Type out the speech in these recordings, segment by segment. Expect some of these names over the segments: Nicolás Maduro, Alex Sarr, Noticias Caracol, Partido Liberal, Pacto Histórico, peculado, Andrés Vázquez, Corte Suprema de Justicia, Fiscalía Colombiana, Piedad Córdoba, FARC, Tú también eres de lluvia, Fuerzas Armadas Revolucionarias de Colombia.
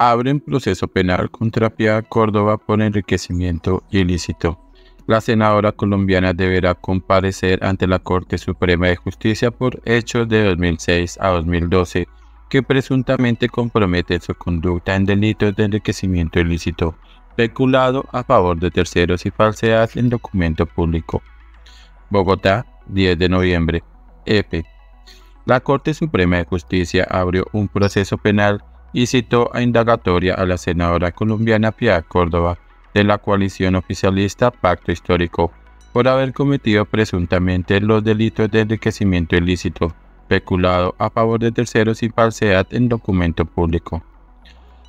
abren proceso penal contra Piedad Córdoba por enriquecimiento ilícito. La senadora colombiana deberá comparecer ante la Corte Suprema de Justicia por hechos de 2006 a 2012 que presuntamente comprometen su conducta en delitos de enriquecimiento ilícito, peculado a favor de terceros y falsedad en documento público. Bogotá, 10 de noviembre. F. La Corte Suprema de Justicia abrió un proceso penal y citó a indagatoria a la senadora colombiana Piedad Córdoba de la coalición oficialista Pacto Histórico por haber cometido presuntamente los delitos de enriquecimiento ilícito, peculado a favor de terceros y falsedad en documento público.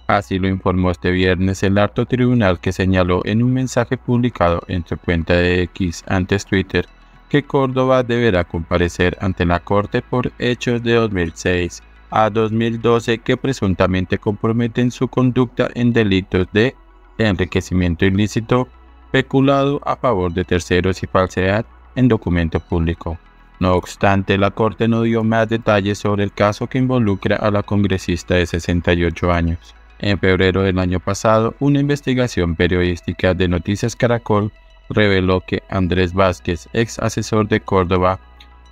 Así lo informó este viernes el alto tribunal, que señaló en un mensaje publicado en su cuenta de X, antes Twitter, que Córdoba deberá comparecer ante la Corte por hechos de 2006 a 2012 que presuntamente comprometen su conducta en delitos de enriquecimiento ilícito, peculado a favor de terceros y falsedad en documento público. No obstante, la Corte no dio más detalles sobre el caso que involucra a la congresista de 68 años. En febrero del año pasado, una investigación periodística de Noticias Caracol reveló que Andrés Vázquez, ex asesor de Córdoba,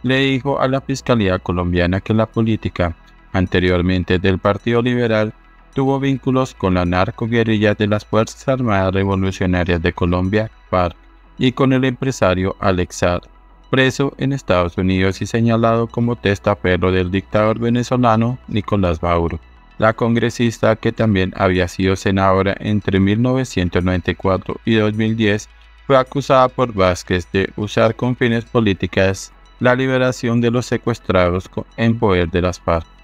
le dijo a la Fiscalía Colombiana que la política, anteriormente del Partido Liberal, tuvo vínculos con la narcoguerrilla de las Fuerzas Armadas Revolucionarias de Colombia, FARC, y con el empresario Alex Sarr, preso en Estados Unidos y señalado como testaferro del dictador venezolano Nicolás Maduro. La congresista, que también había sido senadora entre 1994 y 2010, fue acusada por Vázquez de usar con fines políticos la liberación de los secuestrados en poder de las FARC.